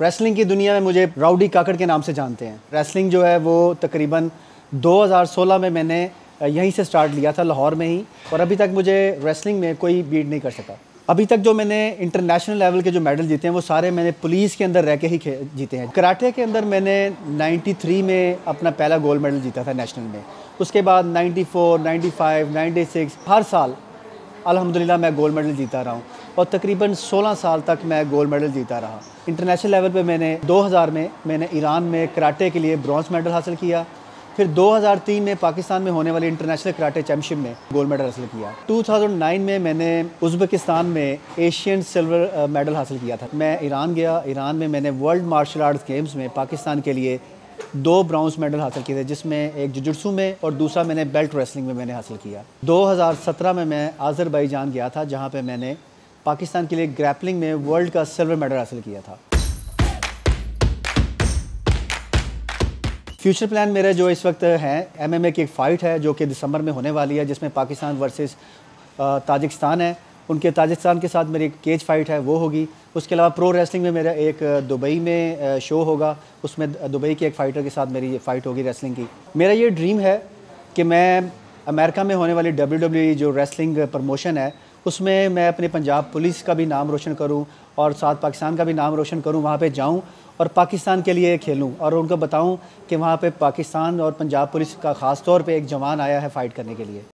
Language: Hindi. रेसलिंग की दुनिया में मुझे राउडी काकड़ के नाम से जानते हैं। रेसलिंग जो है वो तकरीबन 2016 में मैंने यहीं से स्टार्ट लिया था, लाहौर में ही, और अभी तक मुझे रेसलिंग में कोई बीट नहीं कर सका। अभी तक जो मैंने इंटरनेशनल लेवल के जो मेडल जीते हैं वो सारे मैंने पुलिस के अंदर रह के ही जीते हैं। कराटे के अंदर मैंने 93 में अपना पहला गोल्ड मेडल जीता था नेशनल में। उसके बाद 94, 95, 96 हर साल अल्हम्दुलिल्लाह मैं गोल्ड मेडल जीता रहा हूँ और तकरीबन 16 साल तक मैं गोल्ड मेडल जीता रहा। इंटरनेशनल लेवल पे मैंने 2000 में मैंने ईरान में कराटे के लिए ब्रॉन्ज मेडल हासिल किया। फिर 2003 में पाकिस्तान में होने वाली इंटरनेशनल कराटे चैम्पियनशिप में गोल्ड मेडल हासिल किया। 2009 में मैंने उज़्बेकिस्तान में एशियन सिल्वर मेडल हासिल किया था। मैं ईरान गया, ईरान में मैंने वर्ल्ड मार्शल आर्ट्स गेम्स में पाकिस्तान के लिए 2 ब्रॉन्ज मेडल हासिल किए थे, जिसमें एक जुजुत्सु में और दूसरा मैंने बेल्ट रेसलिंग में मैंने हासिल किया। 2017 में मैं आज़रबाईजान गया था, जहाँ पे मैंने पाकिस्तान के लिए ग्रैपलिंग में वर्ल्ड का सिल्वर मेडल हासिल किया था। फ्यूचर प्लान मेरा जो इस वक्त है, एमएमए की एक फ़ाइट है जो कि दिसंबर में होने वाली है, जिसमें पाकिस्तान वर्सेस ताजिकिस्तान है। उनके ताजिकिस्तान के साथ मेरी एक केज फाइट है, वो होगी। उसके अलावा प्रो रेसलिंग में मेरा एक दुबई में शो होगा, उसमें दुबई के एक फ़ाइटर के साथ मेरी ये फ़ाइट होगी रेसलिंग की। मेरा ये ड्रीम है कि मैं अमेरिका में होने वाली WWE जो रेसलिंग प्रमोशन है उसमें मैं अपने पंजाब पुलिस का भी नाम रोशन करूं और साथ पाकिस्तान का भी नाम रोशन करूं। वहां पे जाऊं और पाकिस्तान के लिए खेलूं और उनको बताऊं कि वहां पे पाकिस्तान और पंजाब पुलिस का ख़ास तौर पे एक जवान आया है फ़ाइट करने के लिए।